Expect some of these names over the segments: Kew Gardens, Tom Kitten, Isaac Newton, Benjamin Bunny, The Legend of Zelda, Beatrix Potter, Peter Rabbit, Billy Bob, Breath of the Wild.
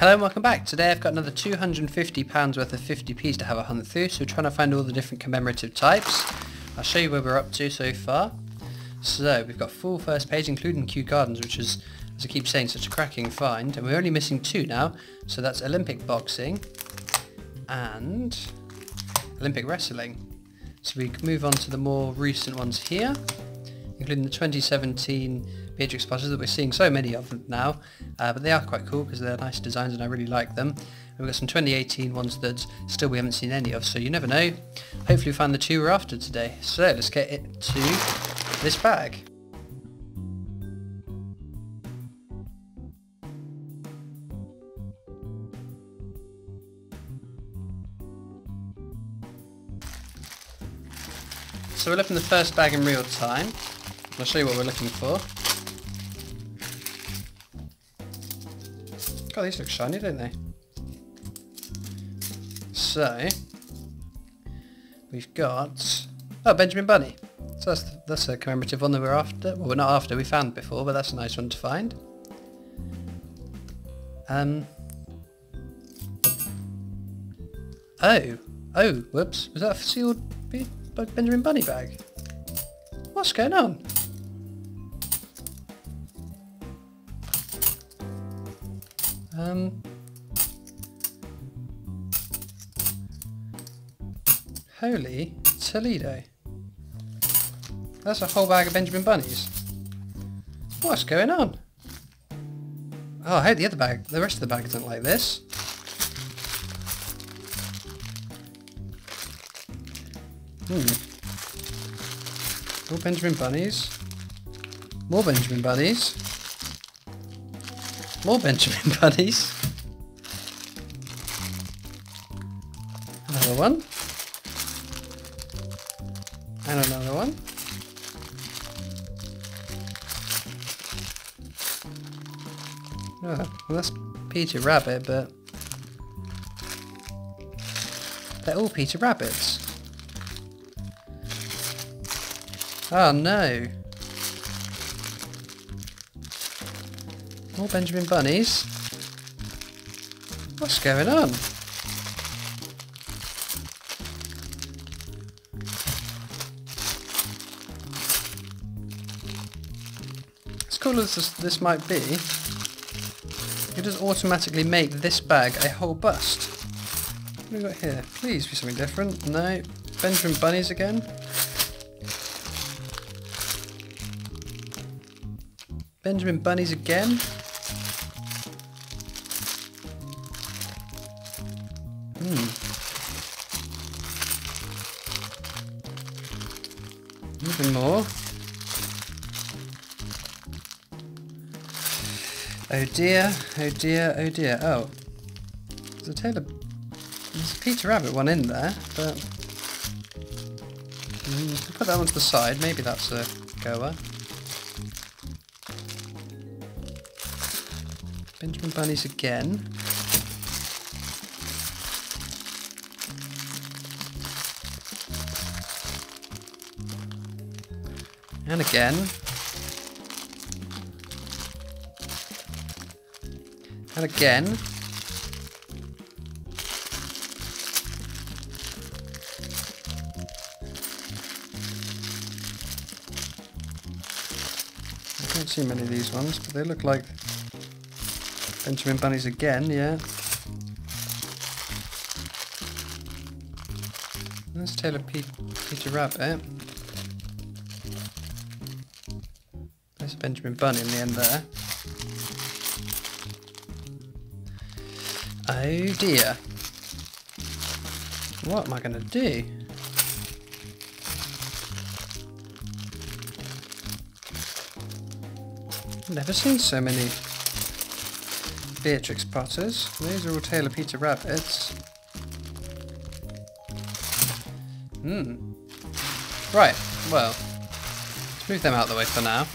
Hello and welcome back. Today I've got another £250 worth of 50p's to have a hunt through, so we're trying to find all the different commemorative types. I'll show you where we're up to so far. So we've got full first page including Kew Gardens, which is, as I keep saying, such a cracking find, and we're only missing two now, so that's Olympic boxing and Olympic wrestling. So we can move on to the more recent ones here, including the 2017 Beatrix Potter that we're seeing so many of them now, but they are quite cool because they're nice designs and I really like them. And we've got some 2018 ones that still we haven't seen any of, so you never know. Hopefully we find the two we're after today. So let's get it to this bag. So we'll open the first bag in real time. I'll show you what we're looking for. God, these look shiny, don't they? So we've got Benjamin Bunny. So that's a commemorative one that we're after. Well, we're not after. We found before, but that's a nice one to find. Whoops! Was that a sealed Benjamin Bunny bag? What's going on? Holy Toledo. That's a whole bag of Benjamin Bunnies. What's going on? Oh, I hope the rest of the bag isn't like this. More Benjamin Bunnies. More Benjamin Bunnies. More Benjamin Bunnies. Another one. And another one. Oh, well, that's Peter Rabbit, but they're all Peter Rabbits. Oh no. More Benjamin Bunnies. What's going on? As cool as this might be, it does automatically make this bag a whole bust. What have we got here? Please be something different. No. Benjamin Bunnies again. Benjamin Bunnies again. Even more. Oh dear, oh dear, oh dear. Oh. There's a Peter Rabbit one in there, but I'll put that one to the side, maybe that's a goer. Benjamin Bunnies again. And again. And again. I don't see many of these ones, but they look like Benjamin Bunnies again, yeah. There's Taylor Peter Rabbit. There's a Benjamin Bunny in the end there. Oh dear. What am I going to do? I've never seen so many Beatrix Potters. These are all Taylor Peter Rabbits. Right, well, let's move them out of the way for now.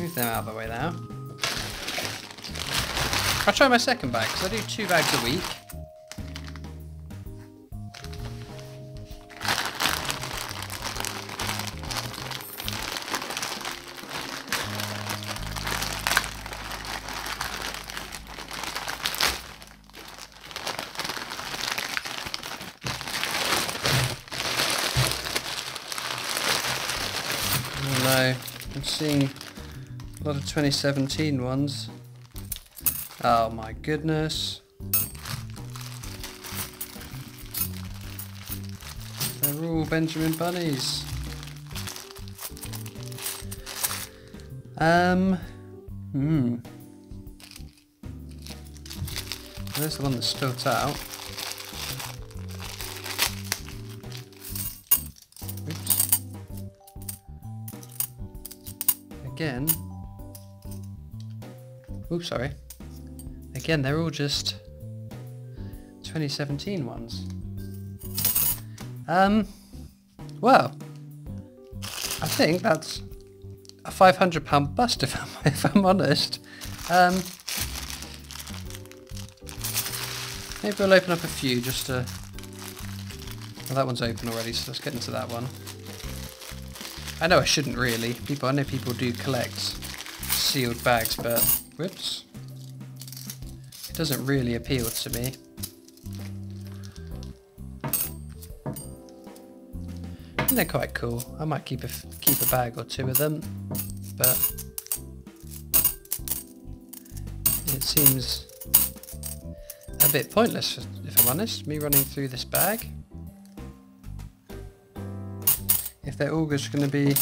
Move them out of the way now. I'll try my second bag, because I do two bags a week. know. I'm seeing a lot of 2017 ones. Oh my goodness. They're all Benjamin Bunnies. There's the one that's spilt out. Oops. Again. Oops, sorry. Again, they're all just 2017 ones. Well, I think that's a £500 bust, if I'm honest. Maybe we'll open up a few just to... Well, that one's open already, so let's get into that one. I know I shouldn't really. I know people do collect sealed bags, but... Whoops. It doesn't really appeal to me. They're quite cool. I might keep a bag or two of them, but it seems a bit pointless, if I'm honest, me running through this bag, if they're all just going to be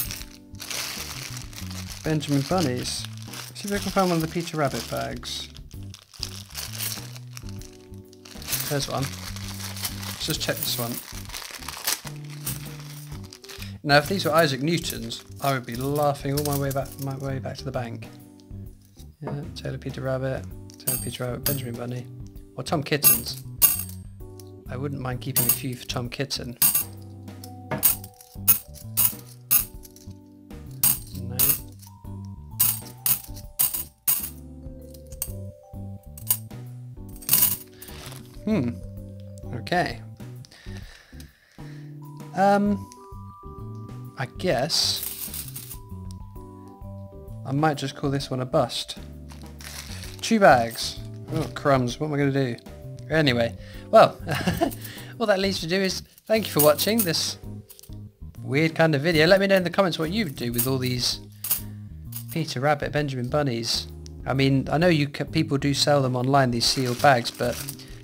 Benjamin Bunnies. See if I can find one of the Peter Rabbit bags. There's one. Let's just check this one. Now, if these were Isaac Newtons, I would be laughing all my way back to the bank. Yeah, Taylor Peter Rabbit, Benjamin Bunny, or Tom Kittens. I wouldn't mind keeping a few for Tom Kitten. No. Okay. I guess I might just call this one a bust. 2 bags. Oh, crumbs. What am I going to do? Anyway, well, all that leaves to do is thank you for watching this weird kind of video. Let me know in the comments what you do with all these Peter Rabbit, Benjamin Bunnies. I mean, I know people do sell them online, these sealed bags, but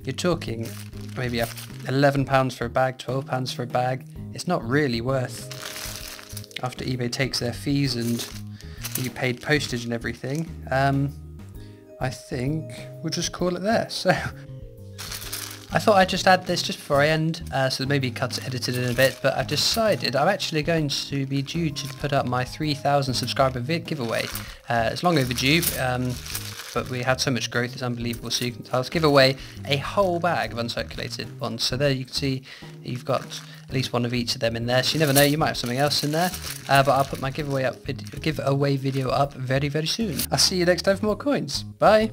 you're talking maybe £11 for a bag, £12 for a bag. It's not really worth... After eBay takes their fees and you paid postage and everything, I think we'll just call it there. So I thought I'd just add this just before I end, so maybe cuts edited in a bit, but I've decided I'm actually going to be due to put up my 3,000 subscriber giveaway. It's long overdue, but we had so much growth, it's unbelievable. So I'll give away a whole bag of uncirculated ones. So there you can see you've got at least one of each of them in there. So you never know, you might have something else in there. But I'll put my giveaway video up very, very soon. I'll see you next time for more coins. Bye.